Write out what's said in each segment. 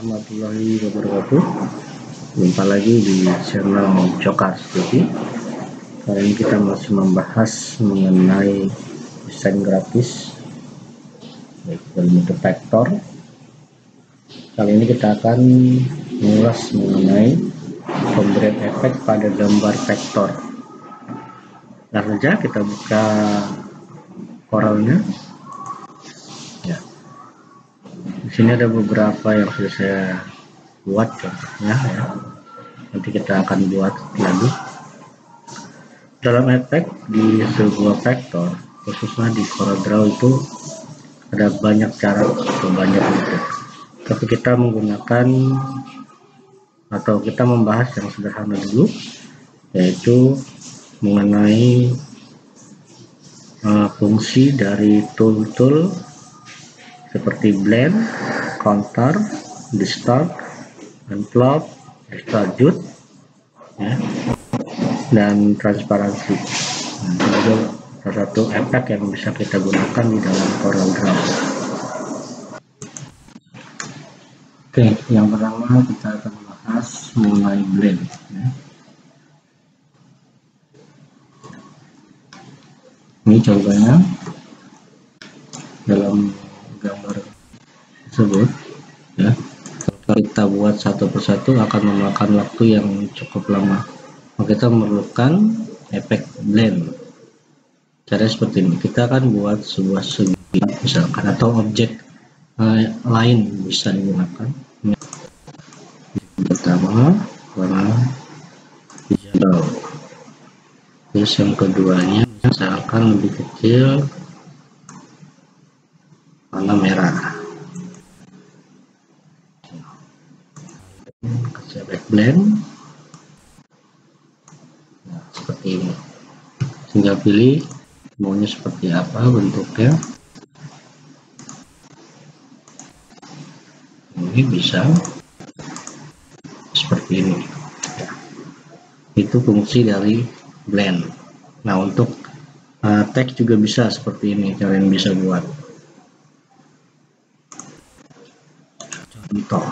warahmatullahi wabarakatuh. Jumpa lagi di channel Cokar Studio. Kali ini kita masih membahas mengenai desain grafis berbentuk vektor. Kali ini kita akan mengulas mengenai pemberian efek pada gambar vektor. Langsung saja kita buka Corelnya. Di sini ada beberapa yang sudah saya buat contohnya ya. Nanti kita akan buat lagi. Dalam efek di sebuah vektor, khususnya di CorelDraw itu ada banyak cara atau banyak metode. Tapi kita menggunakan atau kita membahas yang sederhana dulu, yaitu mengenai fungsi dari tool-tool seperti blend, contour, distort, envelope, extrude, ya, dan transparansi. Nah, itu adalah salah satu efek yang bisa kita gunakan di dalam CorelDraw. Oke, yang pertama kita akan bahas mengenai blend. Ya. Ini contohnya dalam gambar tersebut ya, kalau kita buat satu persatu akan memakan waktu yang cukup lama, maka kita memerlukan efek blend. Caranya seperti ini, kita akan buat sebuah segi misalkan atau objek lain bisa digunakan. Pertama warna hijau, terus yang keduanya misalkan lebih kecil warna merah, kasih efek blend. Nah, seperti ini, tinggal pilih maunya seperti apa bentuknya. Ini bisa seperti ini, itu fungsi dari blend. Nah, untuk teks juga bisa seperti ini, kalian bisa buat contoh.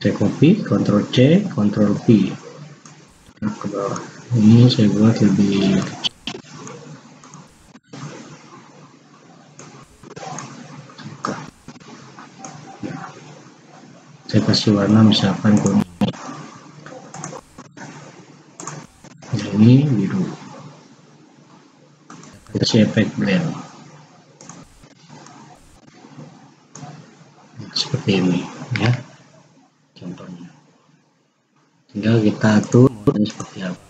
Saya copy, Ctrl C, Ctrl V. Nah, ke bawah. Ini saya buat lebih kecil. Saya kasih warna misalkan kuning. Ini biru, kasih efek blend seperti ini ya contohnya. Tinggal kita atur modelnya seperti apa.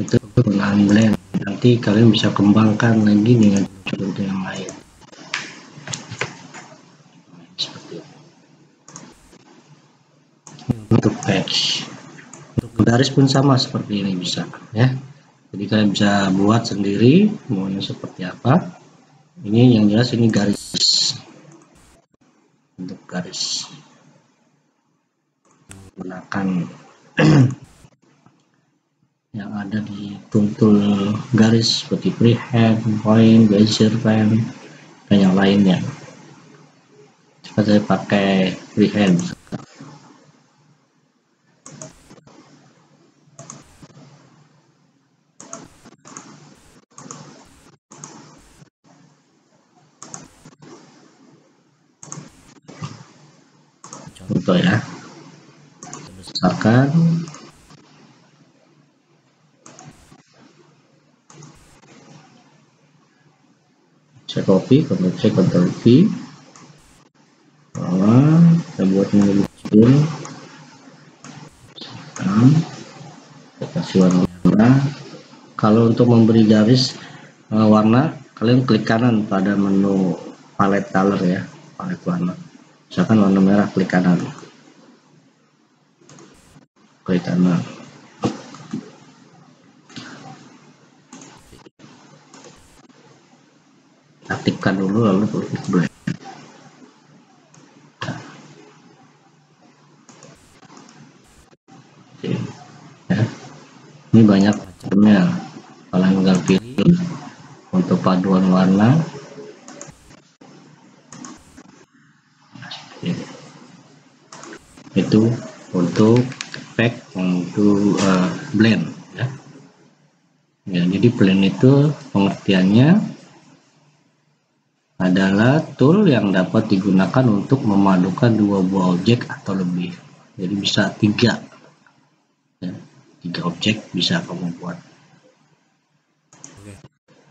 Itu penggunaan blend, nanti kalian bisa kembangkan lagi dengan contoh yang lain. Untuk patch, untuk garis pun sama seperti ini bisa ya. Jadi kalian bisa buat sendiri maunya seperti apa. Ini yang jelas ini garis, untuk garis menggunakan yang ada di tool garis seperti freehand, point, bezier pen, dan yang lainnya. Seperti saya pakai freehand. Contoh ya, besarkan saya copy, Ctrl C, Ctrl V. Kita buat yang lebih kecil, kita kasih warna merah. Kalau untuk memberi garis warna, kalian klik kanan pada menu palet color ya, palet warna. Misalkan warna merah, klik kanan. Klik kanan. Aktifkan dulu lalu klik blend. Ini banyak macamnya, kalian tinggal pilih untuk paduan warna. Itu untuk efek untuk blend ya. Ya, jadi blend itu pengertiannya adalah tool yang dapat digunakan untuk memadukan dua buah objek atau lebih. Jadi bisa tiga ya, tiga objek bisa kamu buat. Oke.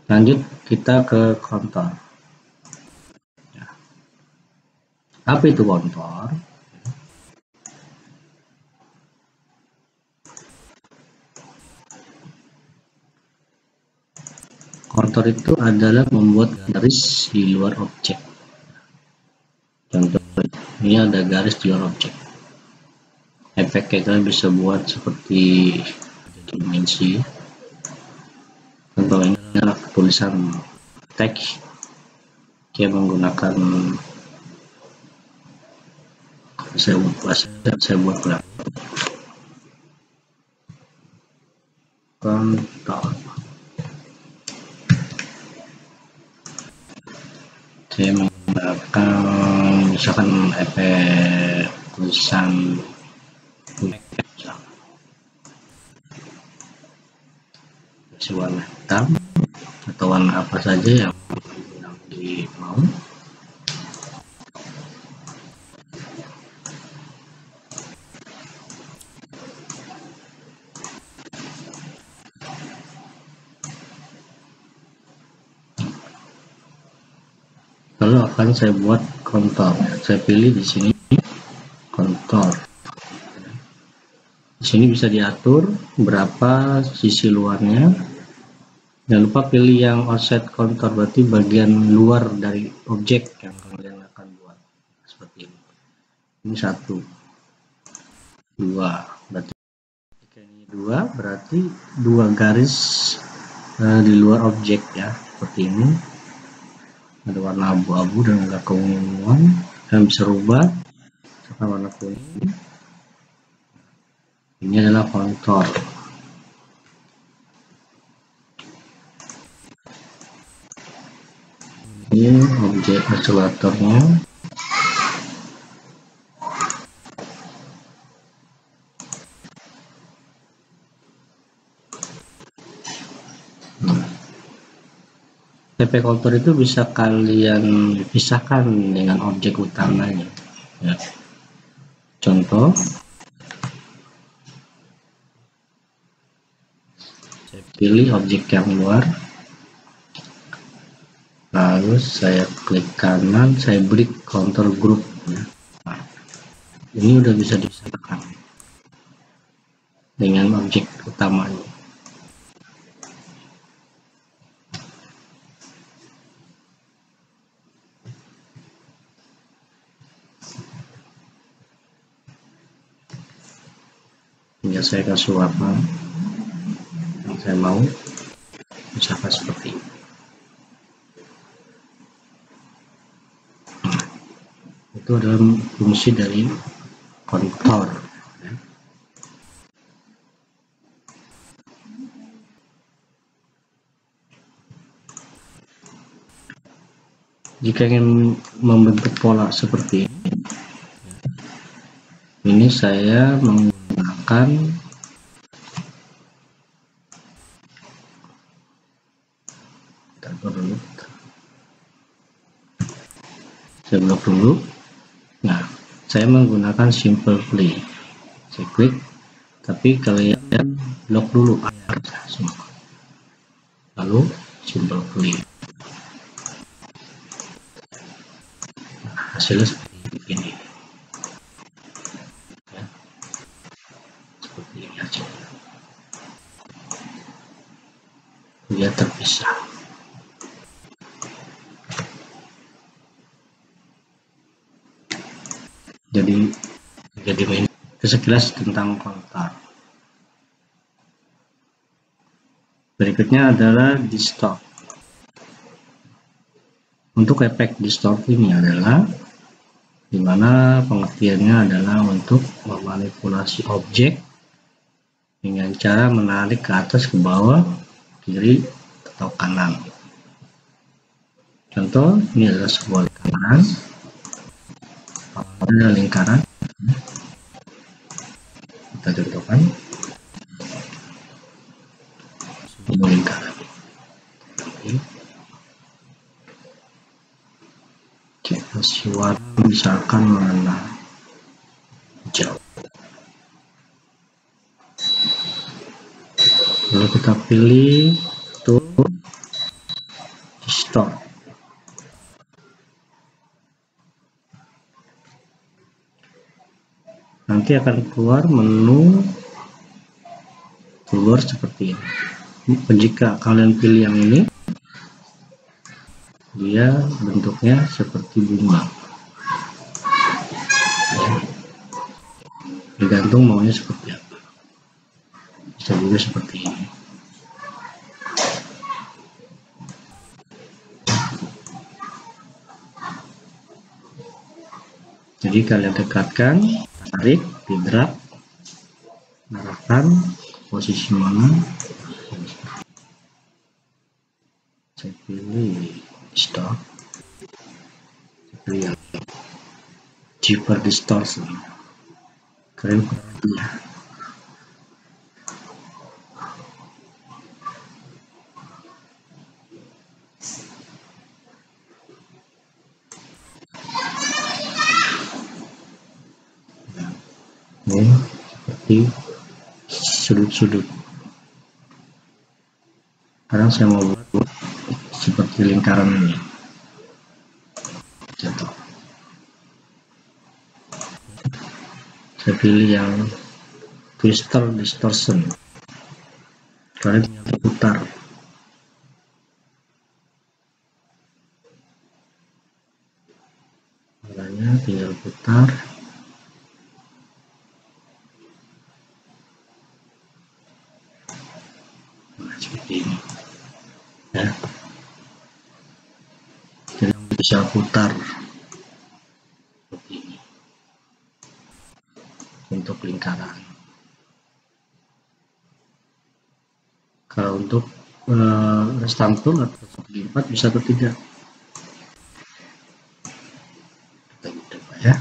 Lanjut kita ke contour ya. Apa itu contour? Contour itu adalah membuat garis di luar objek. Contoh ini ada garis di luar objek. Efeknya kita bisa buat seperti dimensi. Contohnya adalah tulisan teks. Dia menggunakan saya buat contoh. Saya menggunakan misalkan efek tulisan warna hitam atau warna apa saja yang dimau. Lalu akan saya buat kontur. Saya pilih di sini kontur. Di sini bisa diatur berapa sisi luarnya. Jangan lupa pilih yang offset kontur, berarti bagian luar dari objek yang kalian akan buat seperti ini. Ini 1, 2, berarti ini 2, berarti 2 garis di luar objek ya seperti ini. Ada warna abu-abu dan ada keunguan. Kalian bisa rubah sama warna kuning. Ini adalah kontur. Ini objek oscillatornya. TP kontur itu bisa kalian pisahkan dengan objek utamanya ya. Contoh saya pilih objek yang luar, lalu saya klik kanan, saya beri kontur grup ya. Nah, ini udah bisa dipisahkan dengan objek utamanya. Tinggal saya kasih warna yang saya mau, misalkan seperti ini. Itu adalah fungsi dari kontur. Jika ingin membentuk pola seperti ini saya menggunakan. Nah, saya menggunakan simple play. Saya klik, tapi kalian lock dulu. Lalu simple play. Nah, hasilnya seperti ini. Dia terpisah. Jadi main sekilas tentang kontur. Berikutnya adalah distort. Untuk efek distort ini adalah dimana pengertiannya adalah untuk memanipulasi objek dengan cara menarik ke atas, ke bawah, kiri atau kanan. Contoh, ini adalah sebuah lingkaran, ada lingkaran, kita contohkan sebuah lingkaran. Kita suara misalkan warna hijau, lalu kita pilih tool distort. Nanti akan keluar menu keluar seperti ini. Jika kalian pilih yang ini, dia bentuknya seperti bunga. Tergantung maunya seperti apa. Bisa juga seperti ini. Jadi kalian dekatkan, tarik, didrag, arahkan posisi mana. Saya pilih stop, saya pilih yang deeper distortion. Kalian perhatikan, ini seperti sudut-sudut. Sekarang saya mau buat seperti lingkaran ini. Contoh, saya pilih yang twister distortion. Kalian tinggal putar. Warnanya tinggal putar. Seperti ini ya, jadi bisa putar seperti ini untuk lingkaran. Kalau untuk restamtul atau segi empat bisa ketiga, kita coba ya.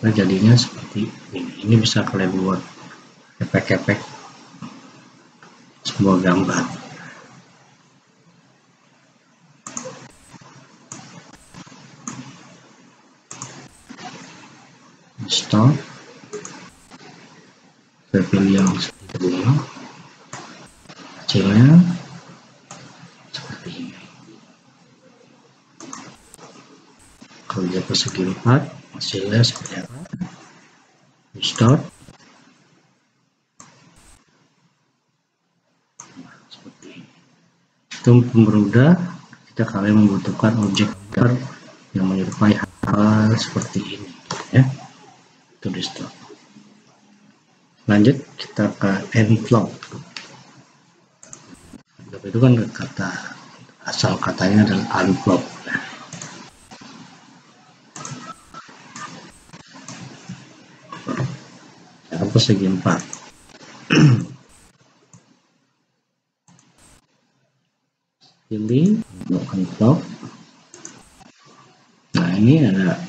Nah, jadinya seperti ini. Ini bisa kalian buat efek-efek sebuah gambar. Stop. Saya pilih yang seperti ini. Hasilnya seperti ini. Kalau dia persegi empat, hasilnya seperti apa? Distort seperti ini. Untuk mempermudah, kita kalian membutuhkan objek yang menyerupai hal seperti ini ya, itu distort. Lanjut kita ke envelope. Envelope itu kan kata, asal katanya adalah envelope. Persegi empat. Pilih envelope. Nah, ini ada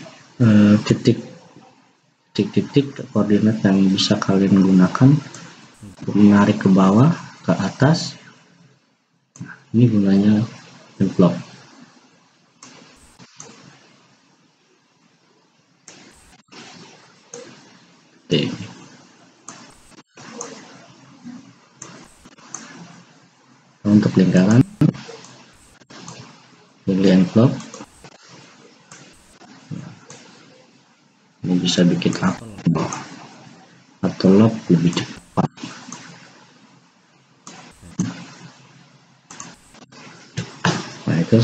titik-titik koordinat yang bisa kalian gunakan untuk menarik ke bawah, ke atas. Nah, ini gunanya envelope. Oke. Untuk lingkaran, pilih envelope. Ini bisa bikin apa atau lock lebih cepat. Nah, itu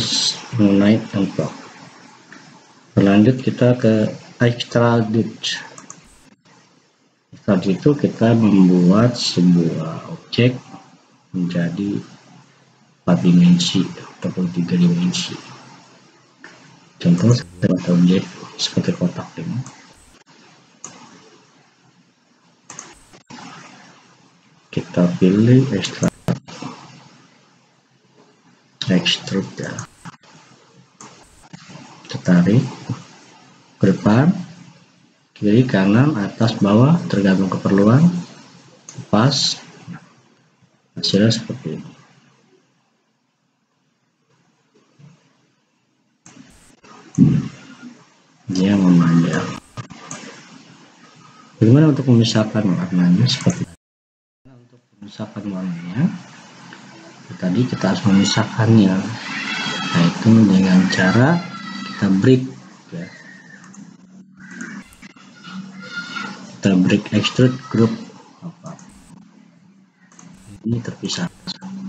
mengenai envelope. Berlanjut kita ke extrude. Extrude itu kita membuat sebuah objek menjadi 4 dimensi. 43 dimensi. Contoh saya buat objek seperti kotak ini. Kita pilih extrude ya. Kita tarik ke depan, kiri, kanan, atas, bawah, tergantung keperluan. Lepas, hasilnya seperti ini. Dia memanjang. Bagaimana untuk memisahkan warnanya seperti ini? Memisahkan warnanya, tadi kita harus memisahkannya, yaitu dengan cara kita break ya. Kita break extrude group ini terpisah seperti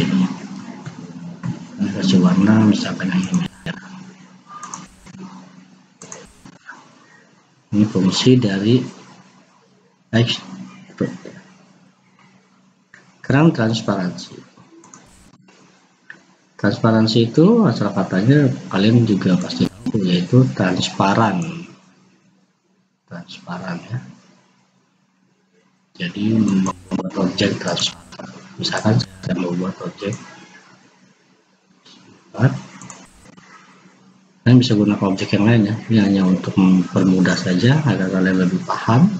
ini. Kita kasih warna misalkan yang ini ya. Ini fungsi dari extrude. Sekarang transparansi. Transparansi itu asal katanya kalian juga pasti tahu, yaitu transparan ya. Jadi membuat objek transparan. Misalkan saya membuat objek, kalian bisa gunakan objek yang lain ya. Ini hanya untuk mempermudah saja agar kalian lebih paham.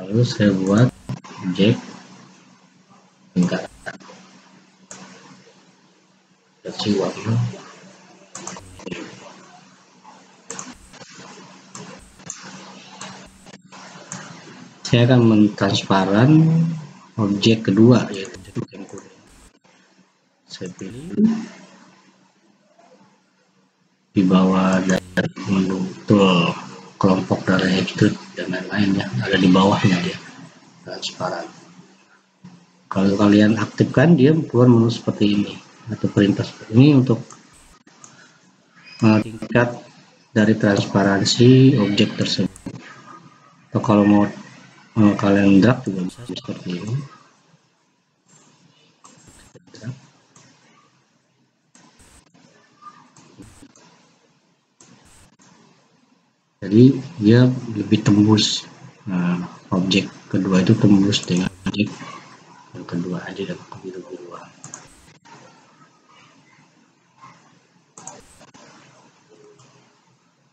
Lalu saya buat objek lingkaran, kasih warna saya akan mentransparan objek kedua yaitu objek yang kuning. Saya pilih di bawah dari menu tool kelompok dari extrude dan lain-lain ya, ada di bawahnya dia transparan. Kalau kalian aktifkan, dia keluar menu seperti ini atau perintah seperti ini untuk tingkat dari transparansi objek tersebut. Atau kalau mau kalian drag juga bisa seperti ini. Jadi dia lebih tembus. Nah, objek kedua itu tembus dengan objek yang kedua aja dan kebiru-biruan.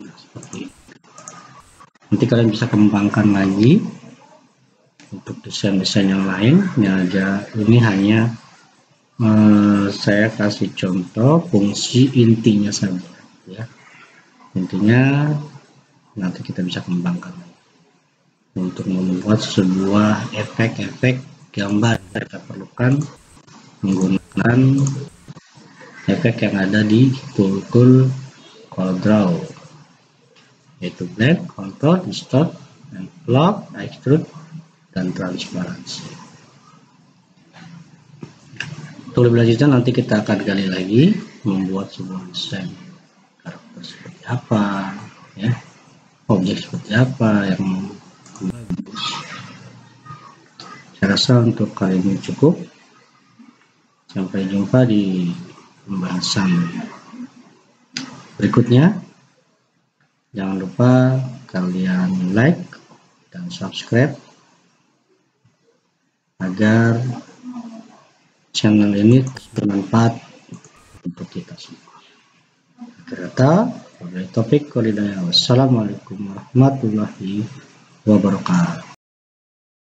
Nah, seperti itu. Nanti kalian bisa kembangkan lagi untuk desain-desain yang lain. Ini hanya saya kasih contoh fungsi intinya saja ya. Intinya nanti kita bisa kembangkan untuk membuat sebuah efek-efek gambar yang kita perlukan menggunakan efek yang ada di tool CorelDraw, yaitu blend, contour, distort, envelope, extrude, dan transparansi. Untuk lebih lanjutnya nanti kita akan gali lagi membuat sebuah desain karakter seperti apa ya, objek seperti apa yang bagus. Saya rasa untuk kali ini cukup. Sampai jumpa di pembahasan berikutnya. Jangan lupa kalian like dan subscribe agar channel ini bermanfaat untuk kita semua. Ternyata topik CorelDraw. Wassalamualaikum warahmatullahi wabarakatuh.